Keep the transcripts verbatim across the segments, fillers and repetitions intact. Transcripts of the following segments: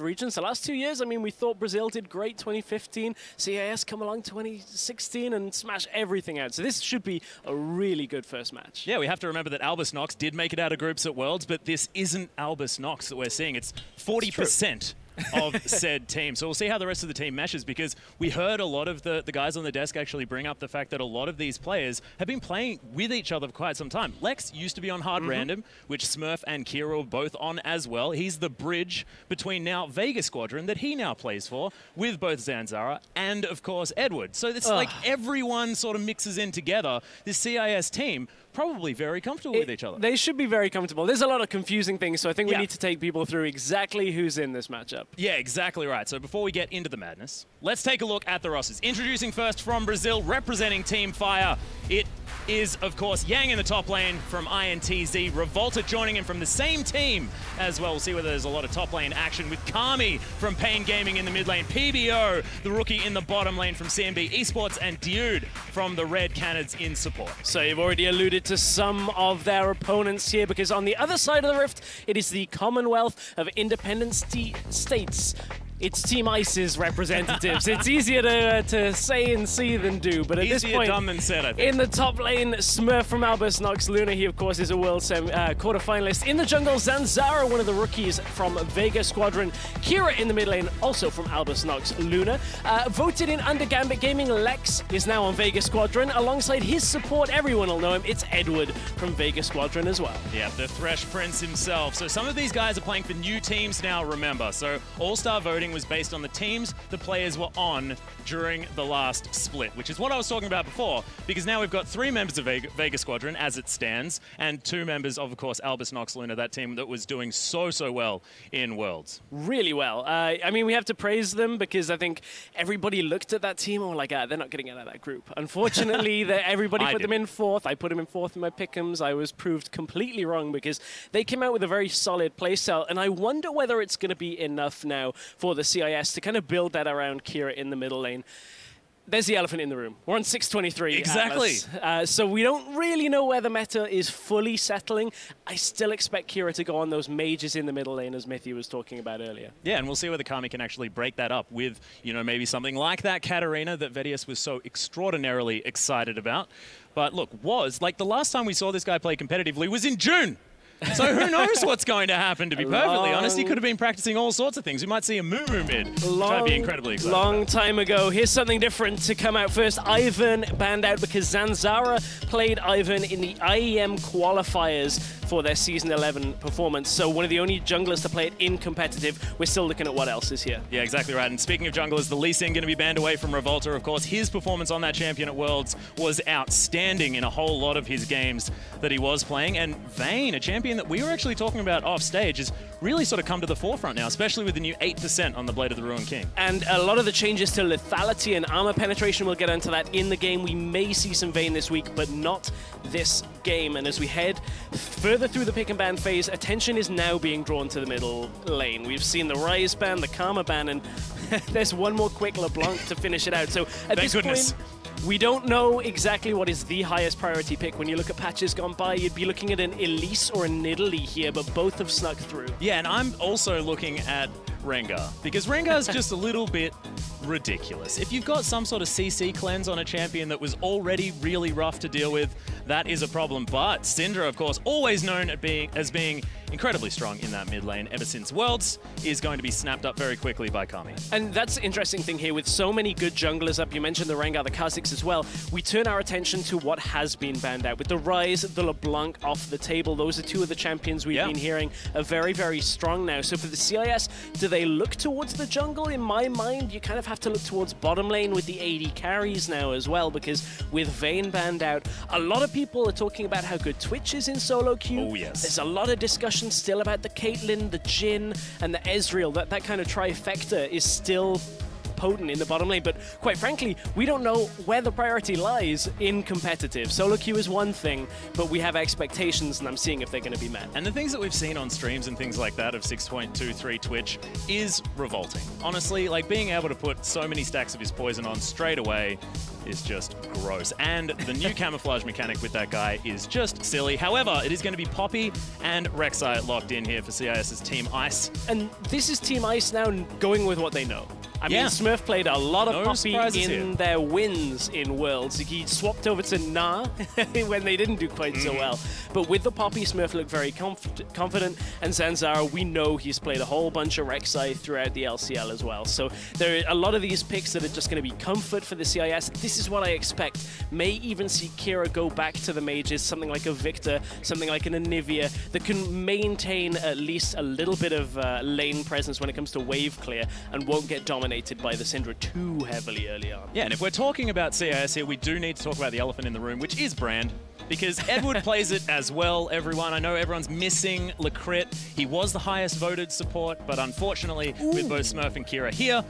regions. The last two years, I mean, we thought Brazil did great twenty fifteen, C A S come along twenty sixteen and smash everything out. So this should be a really good first match. Yeah, we have to remember that Albus Nox did make it out of groups at Worlds, but this isn't Albus Nox that we're seeing. It's forty percent of said team. So we'll see how the rest of the team meshes, because we heard a lot of the, the guys on the desk actually bring up the fact that a lot of these players have been playing with each other for quite some time. Lex used to be on Hard mm-hmm. Random, which Smurf and Kira were both on as well. He's the bridge between now Vega Squadron that he now plays for with both Zanzara and, of course, Edward. So it's Ugh. like everyone sort of mixes in together. This C I S team probably very comfortable it, with each other. They should be very comfortable. There's a lot of confusing things, so I think yeah. we need to take people through exactly who's in this matchup. Yeah, exactly right. So before we get into the madness, let's take a look at the rosters. Introducing first from Brazil, representing Team Fire, it is, of course, Yang in the top lane from I N T Z, Revolta joining him from the same team as well. We'll see whether there's a lot of top lane action with Kami from Pain Gaming in the mid lane, P B O, the rookie, in the bottom lane from C M B Esports, and Dude from the Red Canids in support. So you've already alluded to some of their opponents here, because on the other side of the rift, it is the Commonwealth of Independent States. It's Team ICE's representatives. It's easier to, uh, to say and see than do, but at easier this point, done than said, I think. In the top lane, Smurf from Albus Nox Luna. He, of course, is a world sem uh, quarter finalist. In the jungle, Zanzara, one of the rookies from Vega Squadron. Kira in the mid lane, also from Albus Nox Luna. Uh, voted in under Gambit Gaming, Lex is now on Vega Squadron. Alongside his support, everyone will know him, it's Edward from Vega Squadron as well. Yeah, the Thresh Prince himself. So some of these guys are playing for new teams now, remember. So all-star voting was based on the teams the players were on during the last split, which is what I was talking about before, because now we've got three members of Vega, Vega Squadron as it stands, and two members of, of course, Albus Nox Luna, that team that was doing so, so well in Worlds. Really well. Uh, I mean, we have to praise them, because I think everybody looked at that team and were like, ah, they're not getting out of that group. Unfortunately, everybody put did. them in fourth. I put them in fourth in my pick'ems. I was proved completely wrong, because they came out with a very solid playstyle, and I wonder whether it's going to be enough now for the C I S to kind of build that around Kira in the middle lane. There's the elephant in the room. We're on six twenty-three. Exactly. Uh, so we don't really know where the meta is fully settling. I still expect Kira to go on those mages in the middle lane, as Mithy was talking about earlier. Yeah, and we'll see whether Kami can actually break that up with, you know, maybe something like that Katarina that Vedius was so extraordinarily excited about. But look, was, like the last time we saw this guy play competitively was in June. So who knows what's going to happen, to be perfectly honest. He could have been practicing all sorts of things. We might see a Moo-Moo mid, which I'd be incredibly excited Long about. time ago. Here's something different to come out first. Ivan banned out because Zanzara played Ivan in the I E M qualifiers for their Season eleven performance. So one of the only junglers to play it in competitive. We're still looking at what else is here. Yeah, exactly right. And speaking of junglers, the Lee Sin going to be banned away from Revolta, of course. His performance on that champion at Worlds was outstanding in a whole lot of his games that he was playing. And Vayne, a champion that we were actually talking about off stage, has really sort of come to the forefront now, especially with the new eight percent on the Blade of the Ruined King. And a lot of the changes to lethality and armor penetration, we'll get into that in the game. We may see some Vayne this week, but not this game. And as we head further Further through the pick and ban phase, attention is now being drawn to the middle lane. We've seen the Ryze ban, the Karma ban, and there's one more quick LeBlanc to finish it out. So at Thank this goodness. point, we don't know exactly what is the highest priority pick. When you look at patches gone by, you'd be looking at an Elise or a Nidalee here, but both have snuck through. Yeah, and I'm also looking at Rengar, because Rengar's just a little bit ridiculous. If you've got some sort of C C cleanse on a champion that was already really rough to deal with, that is a problem. But Syndra, of course, always known at being, as being incredibly strong in that mid lane ever since Worlds, is going to be snapped up very quickly by Kami. And that's the interesting thing here with so many good junglers up. You mentioned the Rengar, the Kha'Zix as well. We turn our attention to what has been banned out. With the Ryze, the LeBlanc off the table, those are two of the champions we've yeah. been hearing are very, very strong now. So for the C I S, do they look towards the jungle? In my mind, you kind of have to look towards bottom lane with the A D carries now as well, because with Vayne banned out, a lot of people are talking about how good Twitch is in solo queue. Oh, yes. There's a lot of discussion still about the Caitlyn, the Jhin, and the Ezreal. That, that kind of trifecta is still potent in the bottom lane, but quite frankly, we don't know where the priority lies in competitive. Solo queue is one thing, but we have expectations, and I'm seeing if they're going to be met. And the things that we've seen on streams and things like that of six point two three Twitch is revolting. Honestly, like being able to put so many stacks of his poison on straight away is just gross. And the new camouflage mechanic with that guy is just silly. However, it is going to be Poppy and Rek'Sai locked in here for CIS's Team Ice. And this is Team Ice now going with what they know. I yeah. mean, Smurf played a lot of no Poppy in here. their wins in Worlds. He swapped over to Nah when they didn't do quite mm. so well. But with the Poppy, Smurf looked very comf confident. And Zanzara, we know he's played a whole bunch of Rek'Sai throughout the L C L as well. So there are a lot of these picks that are just going to be comfort for the C I S. This is what I expect. May even see Kira go back to the mages, something like a Victor, something like an Anivia, that can maintain at least a little bit of uh, lane presence when it comes to wave clear and won't get dominated. Dominated by the Syndra too heavily early on. Yeah, and if we're talking about C I S here, we do need to talk about the elephant in the room, which is Brand, because Edward plays it as well, everyone. I know everyone's missing Lekrit. He was the highest voted support, but unfortunately, Ooh. with both Smurf and Kira here,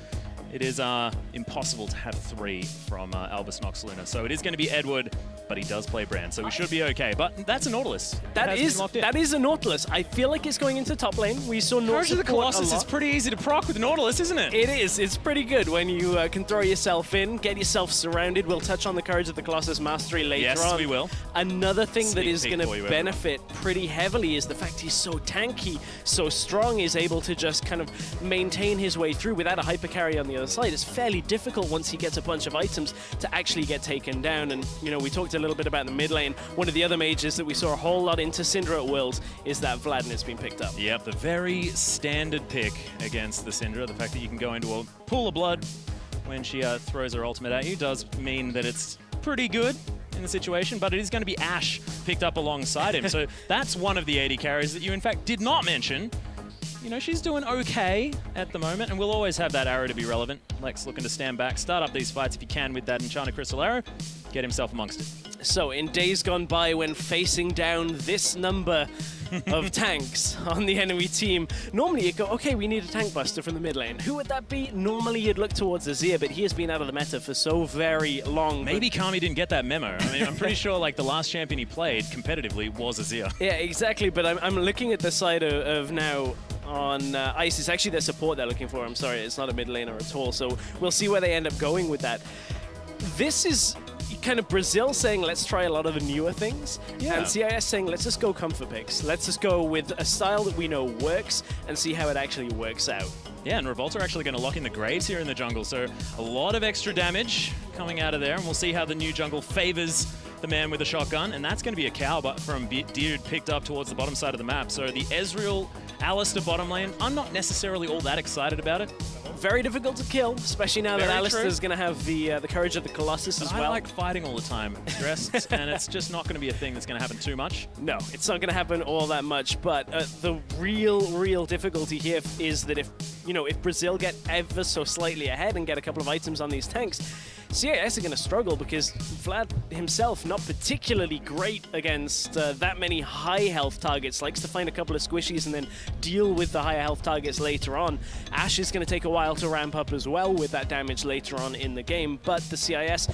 it is uh, impossible to have three from uh, Albus Nox Luna. So it is going to be Edward, but he does play Brand, so we should be okay. But that's a Nautilus. That is that is a Nautilus. I feel like it's going into top lane. We saw Nautilus. Courage of the Colossus is pretty easy to proc with Nautilus, isn't it? It is. It's pretty good when you uh, can throw yourself in, get yourself surrounded. We'll touch on the Courage of the Colossus mastery later yes, on. Yes, we will. Another thing Sneak that is going to benefit everyone. pretty heavily is the fact he's so tanky, so strong, he's able to just kind of maintain his way through without a hyper carry on the other side. It's fairly difficult once he gets a bunch of items to actually get taken down. And, you know, we talked a little bit about the mid lane. One of the other mages that we saw a whole lot into Syndra at Worlds is that Vladimir has been picked up. Yep, the very standard pick against the Syndra. The fact that you can go into a pool of blood when she uh, throws her ultimate at you does mean that it's pretty good in the situation, but it is going to be Ashe picked up alongside him. So that's one of the A D carries that you, in fact, did not mention. You know, she's doing okay at the moment, and we'll always have that arrow to be relevant. Lex looking to stand back, start up these fights if he can with that Enchanted Crystal arrow, get himself amongst it. So in days gone by, when facing down this number of tanks on the enemy team, normally you'd go, okay, we need a tank buster from the mid lane. Who would that be? Normally you'd look towards Azir, but he has been out of the meta for so very long. Maybe Kami didn't get that memo. I mean, I'm pretty sure like the last champion he played competitively was Azir. Yeah, exactly, but I'm, I'm looking at the side of, of now on uh, Ice. It's actually their support they're looking for. I'm sorry, it's not a mid laner at all, so we'll see where they end up going with that. This is kind of Brazil saying, let's try a lot of the newer things, yeah. and C I S saying, let's just go comfort picks. Let's just go with a style that we know works and see how it actually works out. Yeah, and Revolta are actually going to lock in the Graves here in the jungle, so a lot of extra damage coming out of there, and we'll see how the new jungle favors the man with a shotgun, and that's going to be a cow but from Deird picked up towards the bottom side of the map. So the Ezreal Alistair bottom lane, I'm not necessarily all that excited about it. Very difficult to kill, especially now Very that Alistair's going to have the uh, the Courage of the Colossus but as I well. I like fighting all the time, dressed, and it's just not going to be a thing that's going to happen too much. No, it's not going to happen all that much, but uh, the real, real difficulty here is that if, you know, if Brazil get ever so slightly ahead and get a couple of items on these tanks, C I S are going to struggle because Vlad himself, not particularly great against uh, that many high health targets, likes to find a couple of squishies and then deal with the higher health targets later on. Ashe is going to take a while to ramp up as well with that damage later on in the game, but the C I S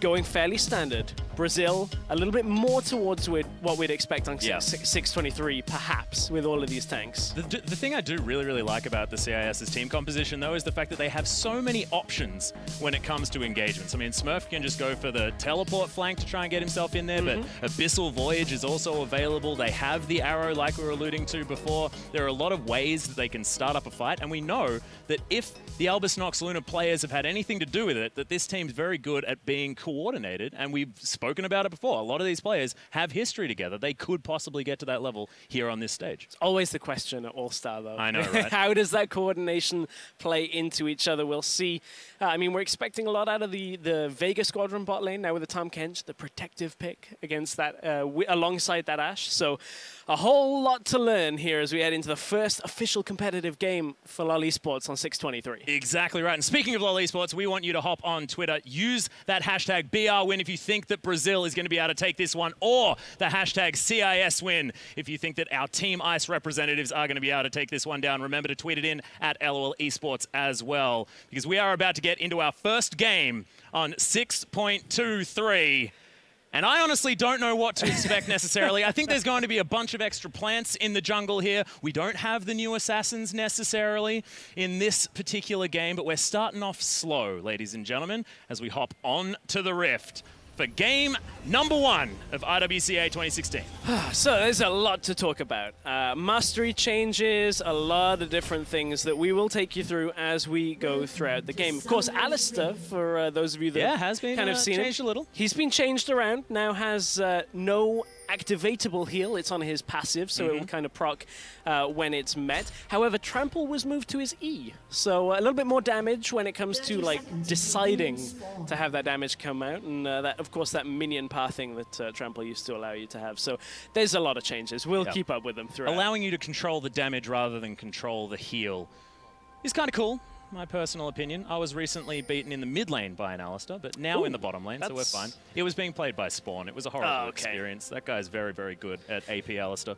going fairly standard. Brazil, a little bit more towards what we'd expect on yeah. six twenty-three, perhaps, with all of these tanks. The, the thing I do really, really like about the CIS's team composition, though, is the fact that they have so many options when it comes to engagements. I mean, Smurf can just go for the teleport flank to try and get himself in there, mm-hmm. but Abyssal Voyage is also available. They have the arrow, like we were alluding to before. There are a lot of ways that they can start up a fight, and we know that if the Albus Nox Luna players have had anything to do with it, that this team's very good at being coordinated, and we've spoken about it before. A lot of these players have history together. They could possibly get to that level here on this stage. It's always the question at All-Star, though. I know, right? How does that coordination play into each other? We'll see. Uh, I mean, we're expecting a lot out of the, the Vega Squadron bot lane now with the Tahm Kench, the protective pick against that, uh, w alongside that Ashe. So a whole lot to learn here as we head into the first official competitive game for LOL Esports on six twenty-three. Exactly right. And speaking of LOL Esports, we want you to hop on Twitter. Use that hashtag B R win if you think that Brazil is going to be able to take this one, or the hashtag C I S win if you think that our Team Ice representatives are going to be able to take this one down. Remember to tweet it in at LOL Esports as well, because we are about to get into our first game on six twenty-three. And I honestly don't know what to expect necessarily. I think there's going to be a bunch of extra plants in the jungle here. We don't have the new assassins necessarily in this particular game, but we're starting off slow, ladies and gentlemen, as we hop on to the Rift for game number one of I W C A twenty sixteen. So there's a lot to talk about. Uh, mastery changes, a lot of different things that we will take you through as we go throughout the game. Of course, Alistair, for uh, those of you that yeah, has been, kind uh, of seen changed it, a little. He's been changed around, now has uh, no activatable heal. It's on his passive, so mm-hmm. it will kind of proc uh, when it's met. However, Trample was moved to his E, so uh, a little bit more damage when it comes to like deciding to have that damage come out, and uh, that, of course, that minion pathing that uh, Trample used to allow you to have. So there's a lot of changes. We'll yep. keep up with them throughout. Allowing you to control the damage rather than control the heal is kind of cool. My personal opinion. I was recently beaten in the mid lane by an Alistair, but now Ooh, in the bottom lane, so we're fine. It was being played by Spawn. It was a horrible oh, okay. experience. That guy's very, very good at A P Alistair.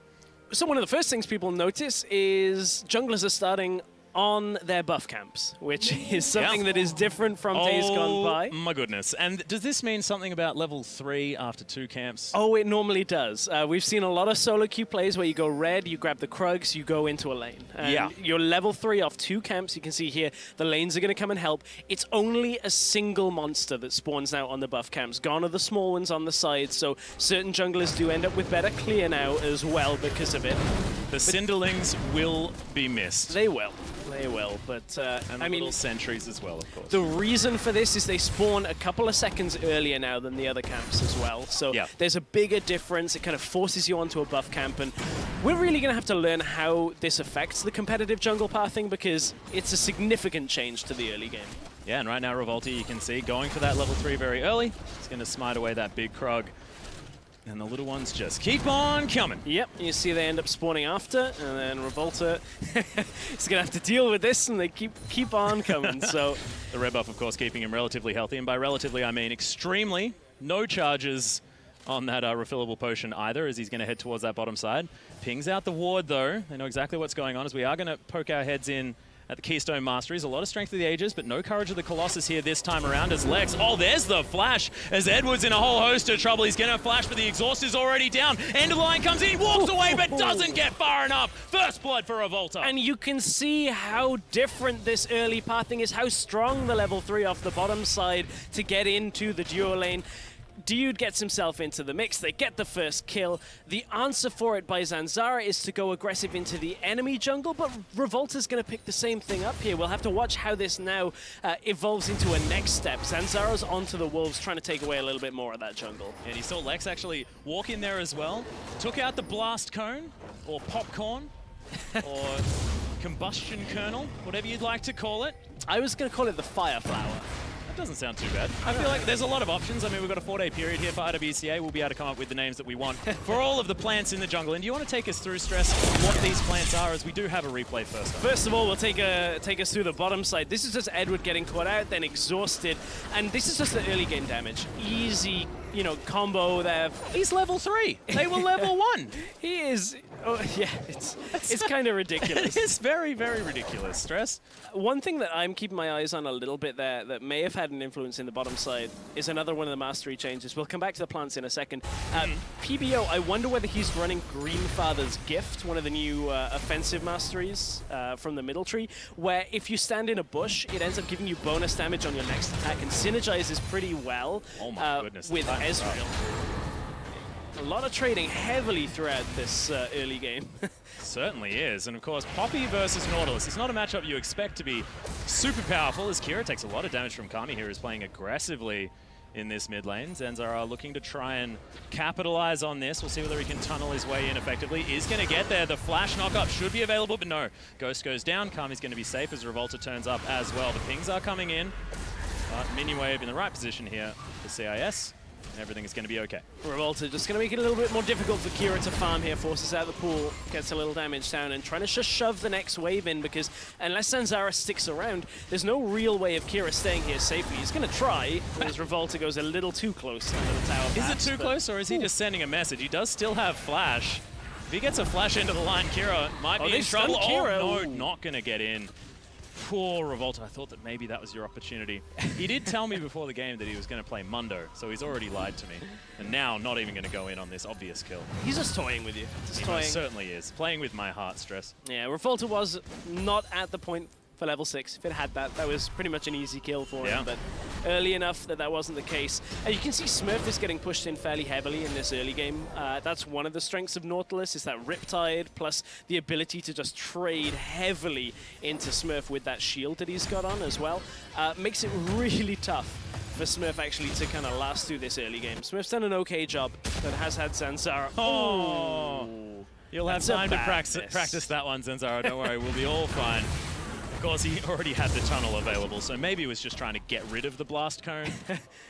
So one of the first things people notice is junglers are starting on their buff camps, which is something yeah. that is different from oh, days gone by. My goodness. And does this mean something about level three after two camps? Oh, it normally does. Uh, we've seen a lot of solo queue plays where you go red, you grab the Krugs, you go into a lane. And yeah. you're level three off two camps. You can see here the lanes are going to come and help. It's only a single monster that spawns now on the buff camps. Gone are the small ones on the side, so certain junglers do end up with better clear now as well because of it. The Cinderlings will be missed. They will. They will, but uh, and I mean, little sentries as well, of course. The reason for this is they spawn a couple of seconds earlier now than the other camps as well. So yeah. there's a bigger difference. It kind of forces you onto a buff camp, and we're really going to have to learn how this affects the competitive jungle pathing because it's a significant change to the early game. Yeah, and right now Revolti, you can see, going for that level three very early. It's going to smite away that big Krug. And the little ones just keep on coming. Yep, you see they end up spawning after, and then Revolta is going to have to deal with this, and they keep keep on coming. So the red buff, of course, keeping him relatively healthy. And by relatively, I mean extremely. No charges on that uh, refillable potion either, as he's going to head towards that bottom side. Pings out the ward, though. They know exactly what's going on, as we are going to poke our heads in at the Keystone Masteries. A lot of Strength of the Ages, but no Courage of the Colossus here this time around as Lex. Oh, there's the flash as Edward's in a whole host of trouble. He's going to flash, but the exhaust is already down. End of line comes in, walks away, but doesn't get far enough. First blood for Revolta. And you can see how different this early pathing is, how strong the level three off the bottom side to get into the duo lane. Dude gets himself into the mix, they get the first kill. The answer for it by Zanzara is to go aggressive into the enemy jungle, but Revolta's going to pick the same thing up here. We'll have to watch how this now uh, evolves into a next step. Zanzara's onto the wolves, trying to take away a little bit more of that jungle. And he saw Lex actually walk in there as well. Took out the blast cone, or popcorn, or combustion kernel, whatever you'd like to call it. I was going to call it the fire flower. Doesn't sound too bad. I feel like there's a lot of options. I mean, we've got a four-day period here for I W C A. We'll be able to come up with the names that we want for all of the plants in the jungle. And do you want to take us through, Stress, what these plants are, as we do have a replay first? First of all, we'll take a, take us through the bottom side. This is just Edward getting caught out, then exhausted. And this is just the early game damage. Easy, you know, combo there. He's level three. They were level one. He is... Oh, yeah, it's, it's kind of ridiculous. It's very, very ridiculous, Stress. One thing that I'm keeping my eyes on a little bit there that may have had an influence in the bottom side is another one of the mastery changes. We'll come back to the plants in a second. Uh, mm. P B O, I wonder whether he's running Greenfather's Gift, one of the new uh, offensive masteries uh, from the middle tree, where if you stand in a bush, it ends up giving you bonus damage on your next attack and synergizes pretty well oh my uh, goodness, with Ezreal. A lot of trading heavily throughout this uh, early game. Certainly is. And of course, Poppy versus Nautilus. It's not a matchup you expect to be super powerful, as Kira takes a lot of damage from Kami here, who's playing aggressively in this mid lane. Zanzara looking to try and capitalize on this. We'll see whether he can tunnel his way in effectively. Is going to get there. The flash knock-up should be available, but no. Ghost goes down. Kami's going to be safe as Revolta turns up as well. The pings are coming in. But Miniwave in the right position here for C I S. Everything is going to be okay. Revolta just going to make it a little bit more difficult for Kira to farm here. Forces out the pool, gets a little damage down, and trying to just shove the next wave in because unless Zanzara sticks around, there's no real way of Kira staying here safely. He's going to try, as Revolta goes a little too close under the tower. Is it too close, or is he just sending a message? He does still have flash. If he gets a flash into the line, Kira might be in trouble. Oh, no, not going to get in. Poor Revolta, I thought that maybe that was your opportunity. He did tell me before the game that he was going to play Mundo, so he's already lied to me. And now, not even going to go in on this obvious kill. He's just toying with you. Just he toying. Certainly is. Playing with my heart stress. Yeah, Revolta was not at the point for level six. If it had that, that was pretty much an easy kill for yeah. him, but early enough that that wasn't the case. And you can see Smurf is getting pushed in fairly heavily in this early game. Uh, that's one of the strengths of Nautilus, is that Riptide, plus the ability to just trade heavily into Smurf with that shield that he's got on as well. Uh, makes it really tough for Smurf actually to kind of last through this early game. Smurf's done an okay job, but has had Zanzara. Oh! Ooh. You'll have time to practice, practice that one, Zanzara. Don't worry, we'll be all fine. Of course, he already had the tunnel available, so maybe he was just trying to get rid of the blast cone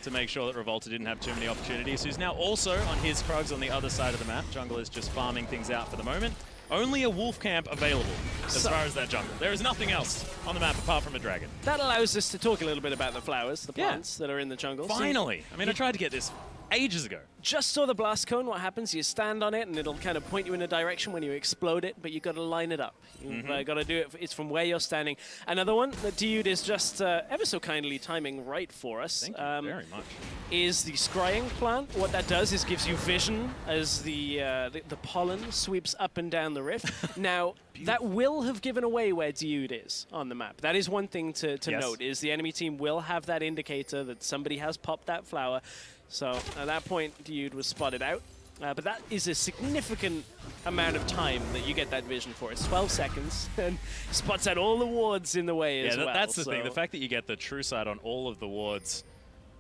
to make sure that Revolta didn't have too many opportunities. Who's now also on his Krugs on the other side of the map. Jungle is just farming things out for the moment. Only a wolf camp available as so, far as that jungle. There is nothing else on the map apart from a dragon. That allows us to talk a little bit about the flowers, the plants yeah. that are in the jungle. Finally! So I mean, I tried to get this ages ago. Just saw the blast cone. What happens? You stand on it, and it'll kind of point you in a direction when you explode it, but you've got to line it up. You've mm-hmm. uh, got to do it. It's from where you're standing. Another one that Dude is just uh, ever so kindly timing right for us. Thank um, you very much. Is the scrying plant. What that does is gives you vision as the uh, the, the pollen sweeps up and down the rift. Now, that will have given away where Dude is on the map. That is one thing to, to yes. note, is the enemy team will have that indicator that somebody has popped that flower. So at that point, Dude was spotted out. Uh, but that is a significant amount of time that you get that vision for. It's twelve seconds, and spots out all the wards in the way yeah, as that, well. Yeah, that's the so. thing. The fact that you get the true sight on all of the wards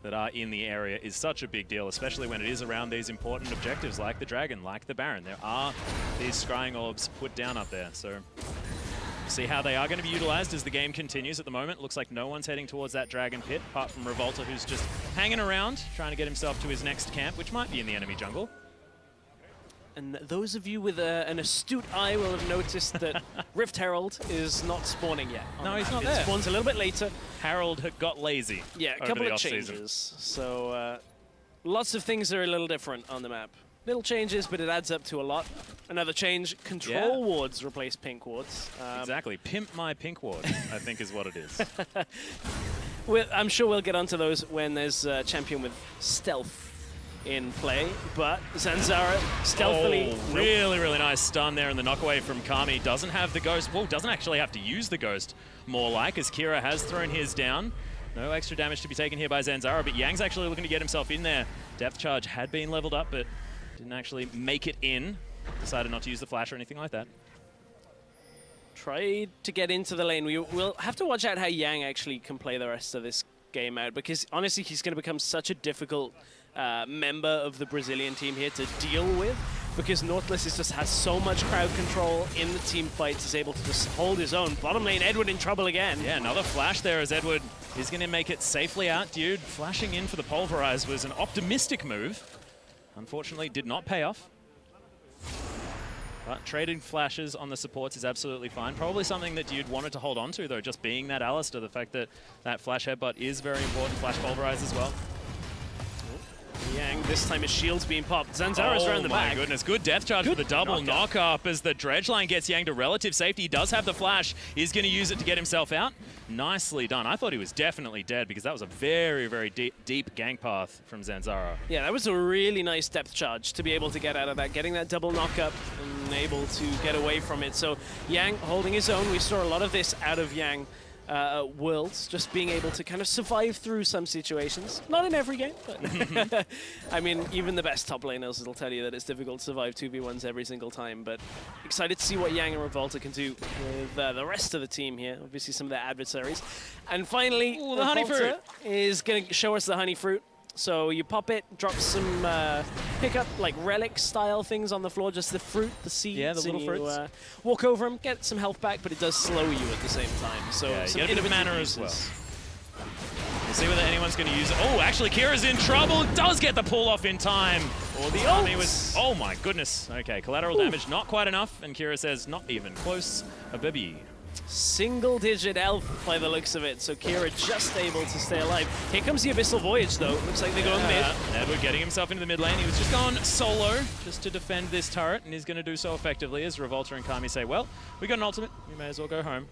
that are in the area is such a big deal, especially when it is around these important objectives like the Dragon, like the Baron. There are these scrying orbs put down up there. So see how they are going to be utilized as the game continues. At the moment, looks like no one's heading towards that dragon pit, apart from Revolta, who's just hanging around, trying to get himself to his next camp, which might be in the enemy jungle. And those of you with a, an astute eye will have noticed that Rift Herald is not spawning yet. No, he's not there. It spawns a little bit later. Herald got lazy. Yeah, a couple of changes. So uh, lots of things are a little different on the map. Little changes, but it adds up to a lot. Another change, control yeah. wards replace pink wards. Um, exactly. Pimp my pink ward, I think is what it is. We're, I'm sure we'll get onto those when there's a champion with stealth in play, but Zanzara stealthily... Oh, really, really nice stun there, and the knockaway from Kami doesn't have the ghost. Well, doesn't actually have to use the ghost, more like, as Kira has thrown his down. No extra damage to be taken here by Zanzara, but Yang's actually looking to get himself in there. Depth charge had been leveled up, but didn't actually make it in. Decided not to use the flash or anything like that. Tried to get into the lane. We will have to watch out how Yang actually can play the rest of this game out, because honestly, he's going to become such a difficult uh, member of the Brazilian team here to deal with, because Nautilus is just has so much crowd control in the team fights, is able to just hold his own. Bottom lane, Edward in trouble again. Yeah, another flash there as Edward is going to make it safely out. Dude, flashing in for the Pulverize was an optimistic move. Unfortunately, did not pay off. But trading flashes on the supports is absolutely fine. Probably something that you'd wanted to hold on to, though, just being that Alistair, the fact that that flash headbutt is very important. Flash pulverize as well. Ooh. Yang, this time his shield's being popped. Zanzara's oh around the back. Oh my goodness, good death charge good for the double knock-up. knock-up as the dredge line gets Yang to relative safety. He does have the flash. He's going to use it to get himself out. Nicely done. I thought he was definitely dead, because that was a very, very deep, deep gank path from Zanzara. Yeah, that was a really nice depth charge to be able to get out of that, getting that double knock-up and able to get away from it. So Yang holding his own. We saw a lot of this out of Yang uh, at Worlds, just being able to kind of survive through some situations. Not in every game, but I mean, even the best top laners will tell you that it's difficult to survive two v ones every single time, but excited to see what Yang and Revolta can do with uh, the rest of the team here, obviously some of their adversaries. And finally, Ooh, the Honeyfruit is going to show us the Honeyfruit. So you pop it, drop some, uh, pick up like relic-style things on the floor, just the fruit, the seeds. Yeah, the little fruits. You, uh, walk over them, get some health back, but it does slow you at the same time. So yeah, some you get a bit of mana as well. We'll see whether anyone's going to use it. Oh, actually, Kira's in trouble. Does get the pull off in time. Or the army was. Oh my goodness. Okay, collateral Ooh. damage, not quite enough, and Kira says not even close. A baby. Single-digit health by the looks of it, so Kira just able to stay alive. Here comes the Abyssal Voyage, though. Looks like they're going mid. Edward getting himself into the mid lane. He was just going solo just to defend this turret, and he's going to do so effectively as Revolta and Kami say, well, we got an ultimate. We may as well go home.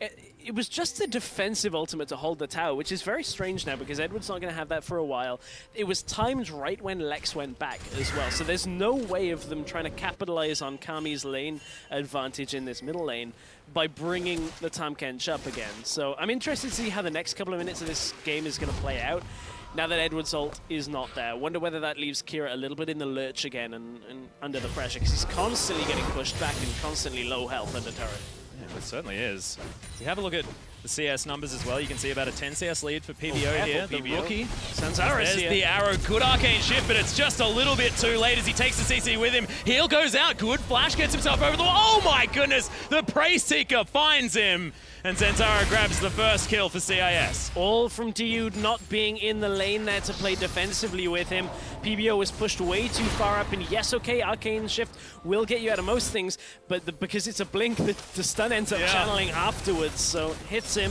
it was just a defensive ultimate to hold the tower, which is very strange now because Edward's not going to have that for a while. It was timed right when Lex went back as well, so there's no way of them trying to capitalize on Kami's lane advantage in this middle lane by bringing the Tahm Kench up again. So I'm interested to see how the next couple of minutes of this game is going to play out now that Edward's ult is not there. Wonder whether that leaves Kira a little bit in the lurch again and, and under the pressure, because he's constantly getting pushed back and constantly low health under turret. It certainly is. If you have a look at the C S numbers as well, you can see about a ten C S lead for P B O oh, here, P B O. The rookie. Sansara's There's here. the arrow, good Arcane Shift, but it's just a little bit too late as he takes the C C with him. Heal goes out, good flash, gets himself over the wall. Oh my goodness, the Prey Seeker finds him. And Zentara grabs the first kill for C I S. All from Diud not being in the lane there to play defensively with him. P B O was pushed way too far up, and yes, okay, Arcane Shift will get you out of most things, but the, because it's a blink, the, the stun ends up yeah. channeling afterwards, so hits him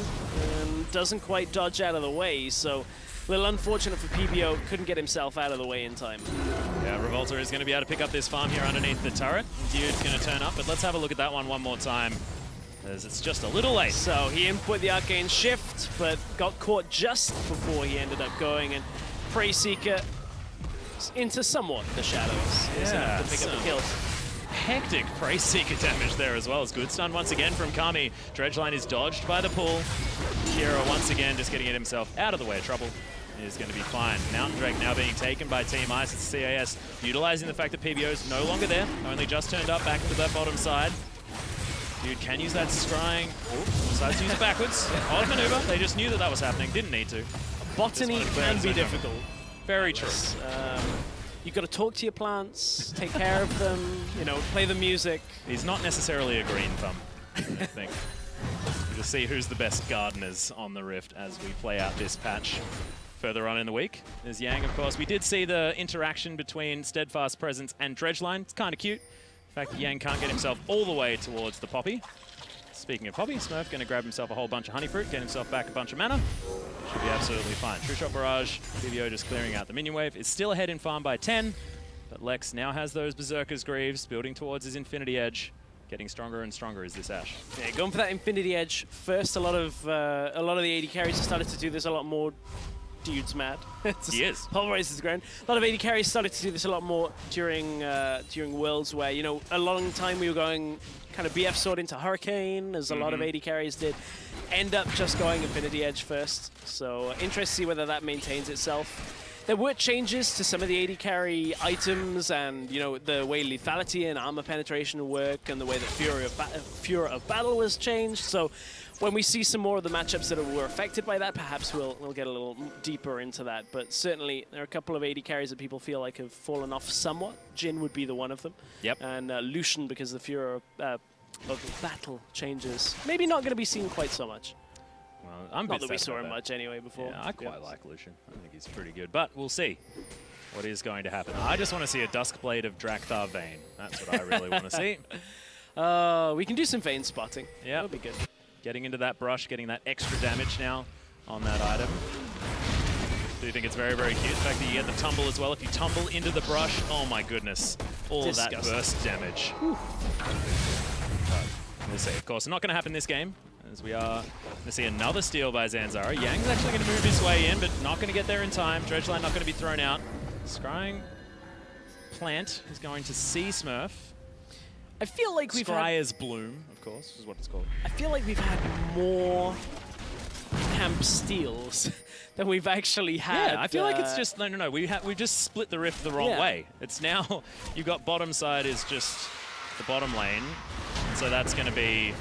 and doesn't quite dodge out of the way, so a little unfortunate for P B O, couldn't get himself out of the way in time. Yeah, Revolta is going to be able to pick up this farm here underneath the turret. Diud's going to turn up, but let's have a look at that one one more time. As it's just a little late. So he input the Arcane Shift, but got caught just before he ended up going, and Prey Seeker into somewhat the shadows. Yeah, to pick so up the kill. Hectic Prey Seeker damage there as well. It's good stun once again from Kami. Dredge Line is dodged by the pull. Kira once again just getting it himself out of the way of trouble. Is going to be fine. Mountain Drake now being taken by Team Ice. It's C A S utilizing the fact that P B O is no longer there. Only just turned up back to that bottom side. Dude can use that scrying. Oops, decides to use it backwards. Odd maneuver. They just knew that that was happening. Didn't need to. Botany can be difficult. Very true. Um, you've got to talk to your plants, take care of them. You know, play the music. He's not necessarily a green thumb. I think. We'll see who's the best gardeners on the Rift as we play out this patch. Further on in the week, there's Yang, of course. We did see the interaction between Steadfast Presence and Dredge Line. It's kind of cute. In fact, Yang can't get himself all the way towards the Poppy. Speaking of Poppy, Smurf going to grab himself a whole bunch of Honeyfruit, get himself back a bunch of mana. Should be absolutely fine. True Shot Barrage, P B O just clearing out the minion wave. It's still ahead in farm by ten, but Lex now has those Berserker's Greaves, building towards his Infinity Edge. Getting stronger and stronger is this Ashe. Yeah, going for that Infinity Edge first. A lot of uh, a lot of the A D carries have started to do this a lot more. Dude's mad. He is. Pulverize is the ground. A lot of A D carries started to do this a lot more during uh, during Worlds, where, you know, a long time we were going kind of B F Sword into Hurricane, as a mm-hmm. lot of A D carries did. End up just going Infinity Edge first. So uh, interesting to see whether that maintains itself. There were changes to some of the A D carry items and, you know, the way lethality and armor penetration work and the way the Fury of, ba Fury of Battle was changed. So when we see some more of the matchups that were affected by that, perhaps we'll, we'll get a little deeper into that. But certainly there are a couple of A D carries that people feel like have fallen off somewhat. Jhin would be the one of them. Yep. And uh, Lucian, because the Fury uh, of Battle changes. Maybe not going to be seen quite so much. Well, I'm Not that we saw him that. much anyway before. Yeah, I quite yeah. like Lucian. I think he's pretty good, but we'll see what is going to happen. I just want to see a Duskblade of Drakthar Vayne. That's what I really want to see. Uh, we can do some Vayne spotting. Yeah, that'll be good. Getting into that brush, getting that extra damage now on that item. I do think it's very, very cute. The fact that you get the tumble as well. If you tumble into the brush, oh my goodness, all Disgusting. of that burst damage. We'll see. Of course, not going to happen this game. As we are going to see another steal by Zanzara. Yang's actually going to move his way in, but not going to get there in time. Dredge Line not going to be thrown out. Scrying Plant is going to see Smurf. I feel like we've Scryer's Bloom, of course, is what it's called. I feel like we've had more camp steals than we've actually had. Yeah, I feel uh, like it's just, no, no, no. We have we just split the rift the wrong yeah. way. It's now, you've got bottom side is just the bottom lane. So that's going to be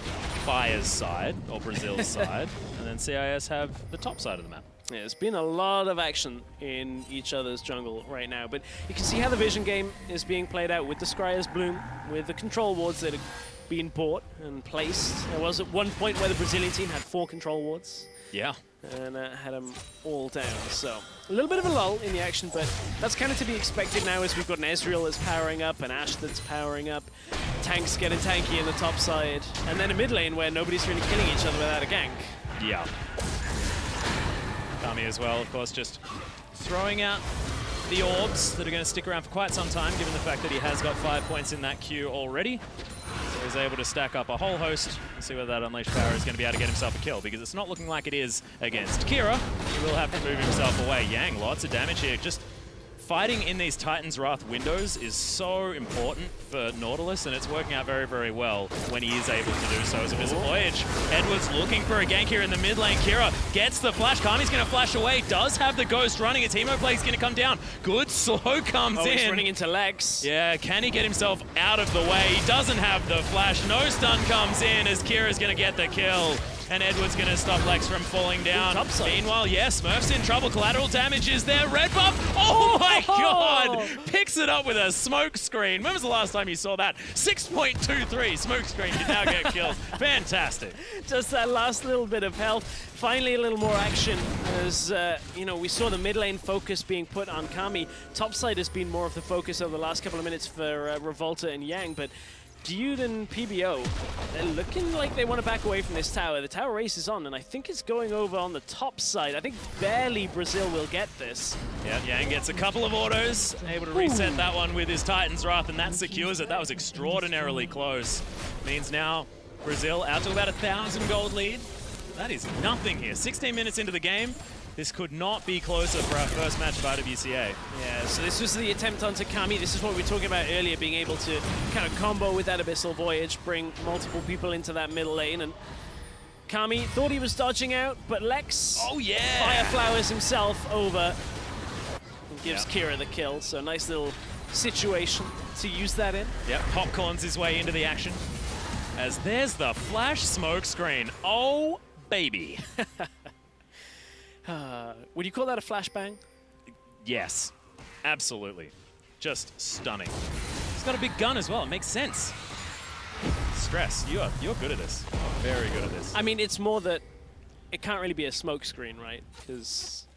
Fire's side, or Brazil's side, and then C I S have the top side of the map. Yeah, there's been a lot of action in each other's jungle right now, but you can see how the vision game is being played out with the Scryer's Bloom, with the control wards that have been bought and placed. There was at one point where the Brazilian team had four control wards. Yeah. And uh, had them all down, so a little bit of a lull in the action, but that's kind of to be expected now as we've got an Ezreal that's powering up, an Ashe that's powering up, tanks getting tanky in the top side, and then a mid lane where nobody's really killing each other without a gank. Yeah. Kami as well, of course, just throwing out the orbs that are going to stick around for quite some time, given the fact that he has got five points in that queue already. So he's able to stack up a whole host and see whether that Unleashed Power is going to be able to get himself a kill, because it's not looking like it is against Kira. He will have to move himself away. Yang, lots of damage here. Just fighting in these Titan's Wrath windows is so important for Nautilus, and it's working out very, very well when he is able to do so. As Abyssal Voyage, Edward's looking for a gank here in the mid lane. Kira gets the flash. Kami's going to flash away. Does have the Ghost running. His Hemo Plague's going to come down. Good slow comes oh, in. He's running into Lex. Yeah, can he get himself out of the way? He doesn't have the flash. No stun comes in as Kira's going to get the kill. And Edward's going to stop Lex from falling down. Meanwhile, yes, Smurf's in trouble. Collateral damage is there. Red buff. Oh my god! Picks it up with a smoke screen. When was the last time you saw that? six point two three. Smoke screen can now get kills. Fantastic. Just that last little bit of health. Finally, a little more action as, uh, you know, we saw the mid lane focus being put on Kami. Topside has been more of the focus over the last couple of minutes for uh, Revolta and Yang, but Dude and P B O, they're looking like they want to back away from this tower. The tower race is on, and I think it's going over on the top side. I think barely Brazil will get this. Yeah, Yang gets a couple of autos, able to reset that one with his Titan's Wrath, and that secures it. That was extraordinarily close. Means now Brazil out to about a thousand gold lead. That is nothing here. sixteen minutes into the game. This could not be closer for our first match of I W C A. Yeah, so this was the attempt onto Kami. This is what we were talking about earlier, being able to kind of combo with that Abyssal Voyage, bring multiple people into that middle lane. And Kami thought he was dodging out, but Lex oh, yeah. fireflowers himself over and gives yeah. Kira the kill. So nice little situation to use that in. Yep, popcorns his way into the action. As there's the flash smoke screen. Oh, baby. Uh, would you call that a flashbang? Yes, absolutely. Just stunning. He's got a big gun as well. It makes sense. Stress, you are, you're good at this. Very good at this. I mean, it's more that it can't really be a smoke screen, right? Because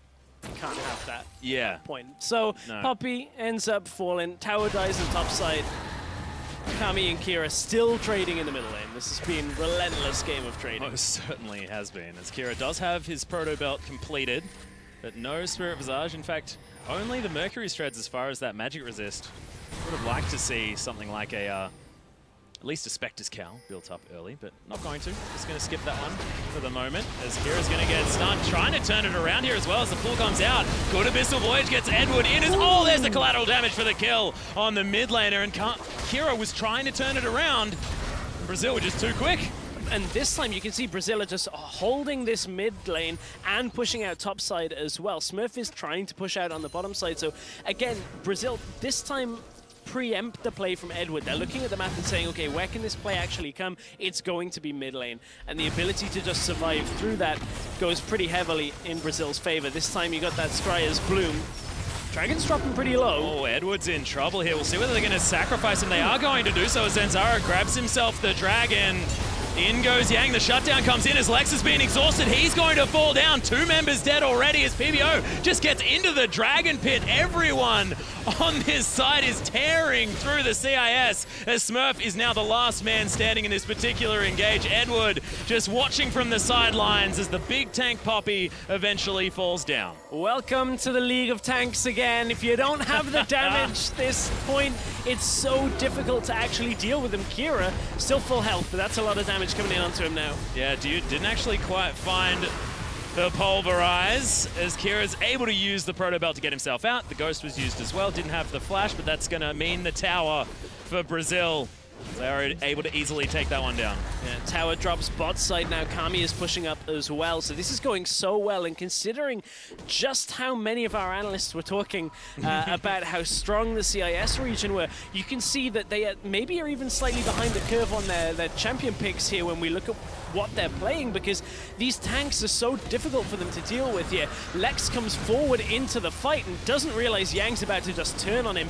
you can't have that yeah. at that point. So no. Poppy ends up falling. Tower dies on top side. Kami and Kira still trading in the middle lane. This has been a relentless game of trading. Most certainly has been, as Kira does have his Proto Belt completed, but no Spirit Visage. In fact, only the Mercury's Treads as far as that Magic Resist. Would have liked to see something like a, uh, at least a Spectre's Cowl built up early, but not going to. Just going to skip that one for the moment, as Kira's going to get stunned. Trying to turn it around here as well as the pull comes out. Good Abyssal Voyage gets Edward in. As, oh, there's the collateral damage for the kill on the mid laner, and Ka Kira was trying to turn it around. Brazil were just too quick. And this time you can see Brazil are just holding this mid lane and pushing out top side as well. Smurf is trying to push out on the bottom side. So again, Brazil this time preempt the play from Edward. They're looking at the map and saying, okay, where can this play actually come? It's going to be mid lane. And the ability to just survive through that goes pretty heavily in Brazil's favor. This time you got that Scryer's Bloom. Dragon's dropping pretty low. Oh, Edward's in trouble here. We'll see whether they're going to sacrifice him. They are going to do so as Zenzara grabs himself the Dragon. In goes Yang, the shutdown comes in as Lex is being exhausted. He's going to fall down. Two members dead already as P B O just gets into the Dragon Pit. Everyone on this side is tearing through the C I S as Smurf is now the last man standing in this particular engage. Edward just watching from the sidelines as the big tank Poppy eventually falls down. Welcome to the League of Tanks again. If you don't have the damage this point, it's so difficult to actually deal with him. Kira still full health, but that's a lot of damage coming in onto him now. Yeah, dude, didn't actually quite find the Pulverize as Kira's able to use the Proto Belt to get himself out. The Ghost was used as well, didn't have the flash, but that's going to mean the tower for Brazil. They are able to easily take that one down. Yeah, tower drops bot side now. Kami is pushing up as well. So this is going so well, and considering just how many of our analysts were talking uh, about how strong the C I S region were, you can see that they are maybe are even slightly behind the curve on their, their champion picks here when we look at what they're playing, because these tanks are so difficult for them to deal with here. Lex comes forward into the fight and doesn't realize Yang's about to just turn on him.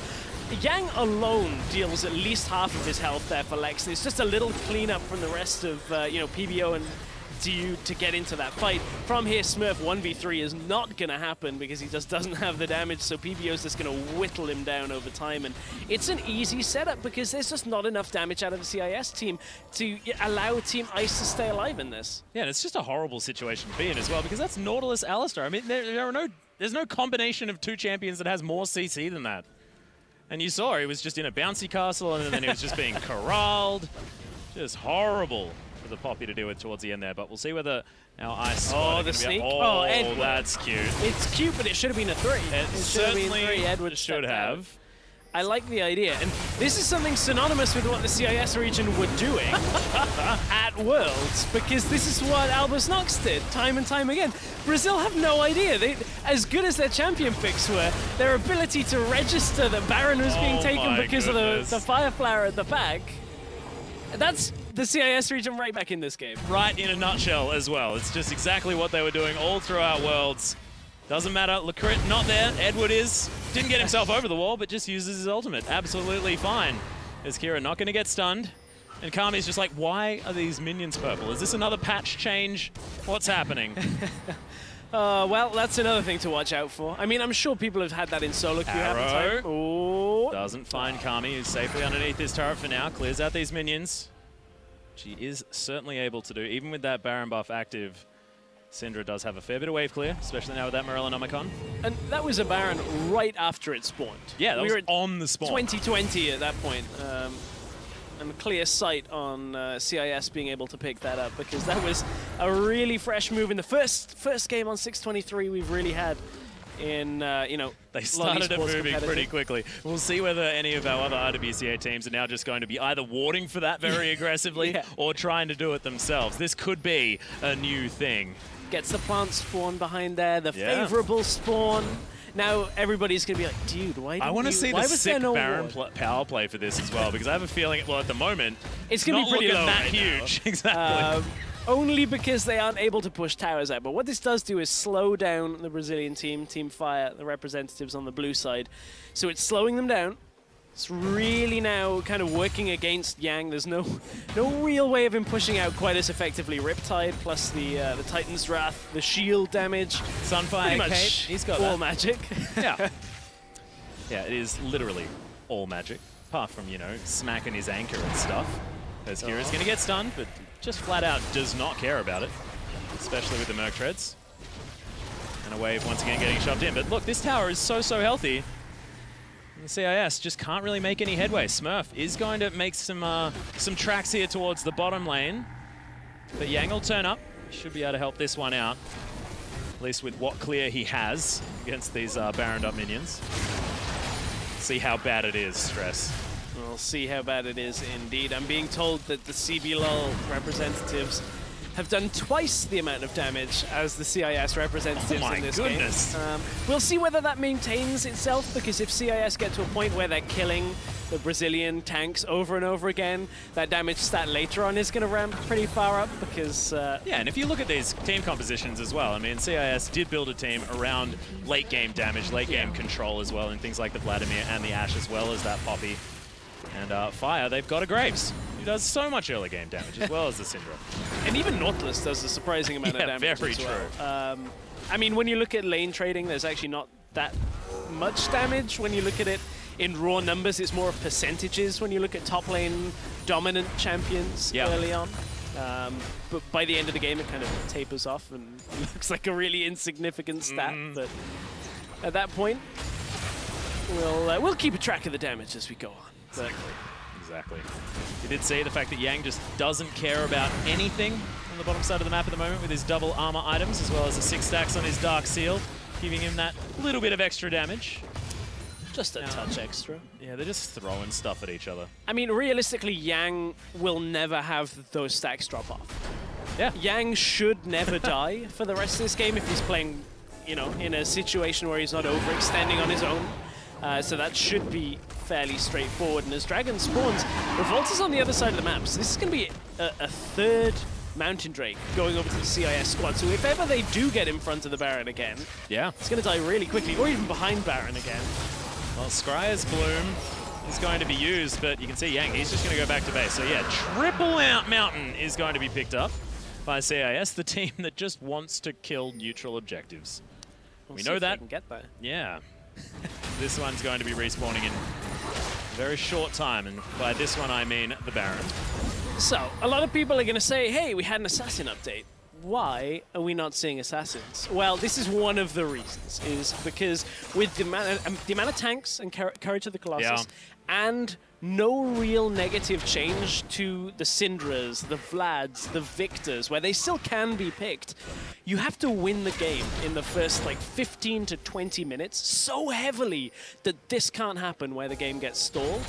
Yang alone deals at least half of his health there for Lex, and it's just a little cleanup from the rest of uh, you know, P B O and D U to get into that fight. From here, Smurf one v three is not going to happen because he just doesn't have the damage, so P B O's just going to whittle him down over time, and it's an easy setup because there's just not enough damage out of the C I S team to allow Team ICE to stay alive in this. Yeah, and it's just a horrible situation to be in as well, because that's Nautilus Alistar. I mean, there, there are no, there's no combination of two champions that has more C C than that. And you saw he was just in a bouncy castle, and then he was just being corralled. Just horrible for the Poppy to deal with towards the end there. But we'll see whether our Ice Squad... Oh, the sneak. Be, oh, oh Edward. That's cute. It's cute, but it should have been a three. It, it certainly been three. Edward should have. Down. I like the idea. And this is something synonymous with what the C I S region were doing at Worlds, because this is what Albus Nox did time and time again. Brazil have no idea. They, as good as their champion picks were, their ability to register that Baron was oh being taken because goodness. of the, the Fire Flower at the back, that's the C I S region right back in this game. Right in a nutshell as well. It's just exactly what they were doing all throughout Worlds. Doesn't matter, Lecrit not there, Edward is. Didn't get himself over the wall, but just uses his ultimate. Absolutely fine. Is Kira not going to get stunned? And Kami's just like, why are these minions purple? Is this another patch change? What's happening? uh, well, that's another thing to watch out for. I mean, I'm sure people have had that in solo queue. Arrow oh. doesn't find Kami, who's safely underneath his turret for now. Clears out these minions. She is certainly able to do, even with that Baron buff active. Syndra does have a fair bit of wave clear, especially now with that Morella Nomicon. And that was a Baron right after it spawned. Yeah, that we was were on the spawn. twenty twenty at that point. Um, and clear sight on uh, C I S being able to pick that up, because that was a really fresh move in the first first game on six twenty-three we've really had in, uh, you know, they started it moving pretty quickly. We'll see whether any of our other I W C A teams are now just going to be either warding for that very aggressively yeah. or trying to do it themselves. This could be a new thing. Gets the plant spawn behind there, the yeah. favorable spawn. Now everybody's going to be like, dude, why didn't I want to see the sick no Baron pl power play for this as well, because I have a feeling, well, at the moment, it's going to be pretty low that right huge. Exactly. Um, only because they aren't able to push towers out. But what this does do is slow down the Brazilian team, Team Fire, the representatives on the blue side. So it's slowing them down. It's really now kind of working against Yang. There's no no real way of him pushing out quite as effectively. Riptide plus the uh, the Titan's Wrath, the shield damage. Sunfire, Kate, he's got all that. magic. Yeah, yeah, it is literally all magic, apart from you know smacking his anchor and stuff. As oh. Kira's gonna get stunned, but just flat out does not care about it, especially with the Merc Treads. And a wave once again getting shoved in. But look, this tower is so so healthy. The C I S just can't really make any headway. Smurf is going to make some uh, some tracks here towards the bottom lane. But Yang will turn up. Should be able to help this one out. At least with what clear he has against these uh, Baroned up minions. See how bad it is, Stress. We'll see how bad it is indeed. I'm being told that the C B L O L representatives have done twice the amount of damage as the C I S representatives oh in this goodness. game. Um, we'll see whether that maintains itself, because if C I S get to a point where they're killing the Brazilian tanks over and over again, that damage stat later on is going to ramp pretty far up, because... Uh, yeah, and if you look at these team compositions as well, I mean, C I S did build a team around late-game damage, late-game yeah. control as well, and things like the Vladimir and the Ashe, as well as that Poppy. And uh, Fire, they've got a Graves. Does so much early game damage as well as the Syndra. And even Nautilus does a surprising amount yeah, of damage very as well. True. Um, I mean, when you look at lane trading, there's actually not that much damage. When you look at it in raw numbers, it's more of percentages when you look at top lane dominant champions yep. early on. Um, but by the end of the game, it kind of tapers off and looks like a really insignificant stat. Mm. But at that point, we'll, uh, we'll keep a track of the damage as we go on. But exactly. Exactly. You did see the fact that Yang just doesn't care about anything on the bottom side of the map at the moment with his double armor items, as well as the six stacks on his Dark Seal, giving him that little bit of extra damage. Just a um, touch extra. Yeah, they're just throwing stuff at each other. I mean, realistically, Yang will never have those stacks drop off. Yeah. Yang should never die for the rest of this game if he's playing, you know, in a situation where he's not overextending on his own. Uh, so that should be fairly straightforward. And as Dragon spawns, Revolt is on the other side of the map. So this is going to be a, a third Mountain Drake going over to the C I S squad. So if ever they do get in front of the Baron again, yeah, it's going to die really quickly, or even behind Baron again. Well, Scryer's Bloom is going to be used, but you can see Yang, he's just going to go back to base. So yeah, triple out Mountain is going to be picked up by C I S, the team that just wants to kill neutral objectives. We'll we know that. We can get that. Yeah. This one's going to be respawning in a very short time, and by this one I mean the Baron. So, a lot of people are going to say, hey, we had an Assassin update. why are we not seeing Assassins? Well, this is one of the reasons, is because with the, man um, the amount of tanks and Courage of the Colossus, yeah. and no real negative change to the Syndras, the Vlads, the Victors, where they still can be picked. You have to win the game in the first like fifteen to twenty minutes so heavily that this can't happen where the game gets stalled.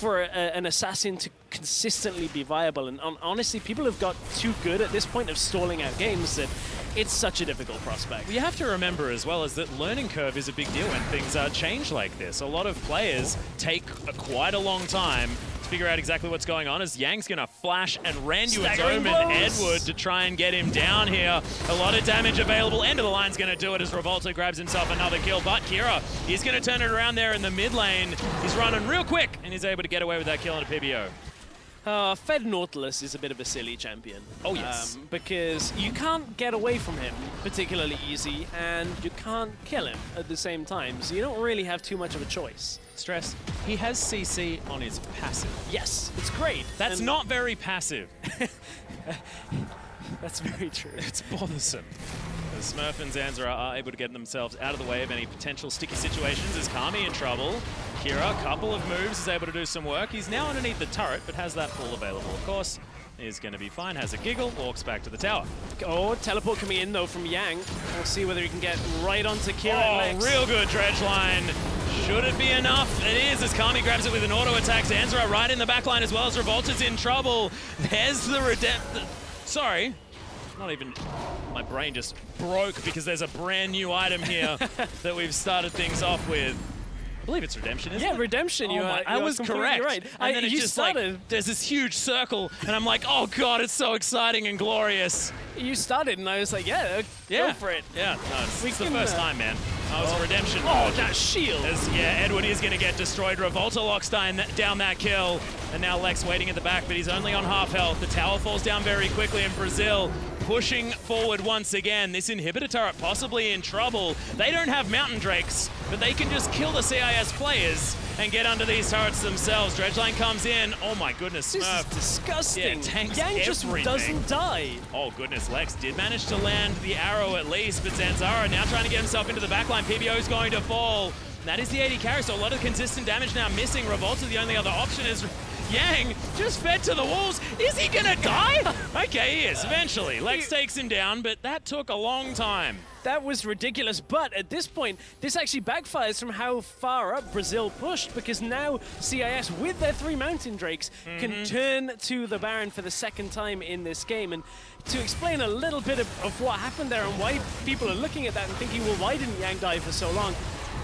For a, an Assassin to consistently be viable, and um, honestly, people have got too good at this point of stalling out games that it's such a difficult prospect. You have to remember as well is that learning curve is a big deal when things are changed like this. A lot of players take a, quite a long time to figure out exactly what's going on, as Yang's gonna flash and Randuin's Omen Edward to try and get him down here. A lot of damage available. End of the line's gonna do it as Revolta grabs himself another kill, but Kira, he's gonna turn it around there in the mid lane. He's running real quick and he's able to get away with that kill on a P B O. Uh, Fed Nautilus is a bit of a silly champion. Oh, yes. Um, because you can't get away from him particularly easy, and you can't kill him at the same time, so you don't really have too much of a choice. Stress, he has C C on his passive. Yes, it's great. That's and not very passive. That's very true. It's bothersome. Smurf and Zanzara are able to get themselves out of the way of any potential sticky situations as Kami in trouble. Kira, a couple of moves, is able to do some work. He's now underneath the turret, but has that pull available, of course. Is going to be fine, has a giggle, walks back to the tower. Oh, teleport coming in, though, from Yang. We'll see whether he can get right onto Kira. Oh, real good dredge line. Should it be enough? It is, as Kami grabs it with an auto-attack. Zanzara right in the back line as well, as Revolta's in trouble. There's the Redemption. Sorry. Not even... My brain just broke because there's a brand new item here that we've started things off with. I believe it's Redemption, isn't yeah, it? Yeah, Redemption. Oh you are, I you was correct. Right. And I, then it you just started. Like, there's this huge circle, and I'm like, oh god, it's so exciting and glorious. You started, and I was like, yeah, yeah. go for it. Yeah, no, it's, it's the first uh, time, man. Oh, it's a Redemption. Oh, that shield. As, yeah, Edward is going to get destroyed. Revolta locks down that kill, and now Lex waiting at the back, but he's only on half health. The tower falls down very quickly, and Brazil pushing forward once again. This inhibitor turret possibly in trouble. They don't have Mountain Drakes, but they can just kill the C I S players and get under these turrets themselves. Dredgeline comes in. Oh my goodness, Smurf. This is disgusting. Yeah, Yang just doesn't die. Oh goodness, Lex did manage to land the arrow at least, but Zanzara now trying to get himself into the backline. P B O's going to fall. And that is the A D carry, so a lot of consistent damage now missing. Revolta, the only other option is Yang just fed to the walls. Is he gonna die? Okay, he is, eventually. Lex takes him down, but that took a long time. That was ridiculous, but at this point, this actually backfires from how far up Brazil pushed, because now C I S, with their three Mountain Drakes, mm-hmm. can turn to the Baron for the second time in this game. And to explain a little bit of, of what happened there and why people are looking at that and thinking, well, why didn't Yang die for so long?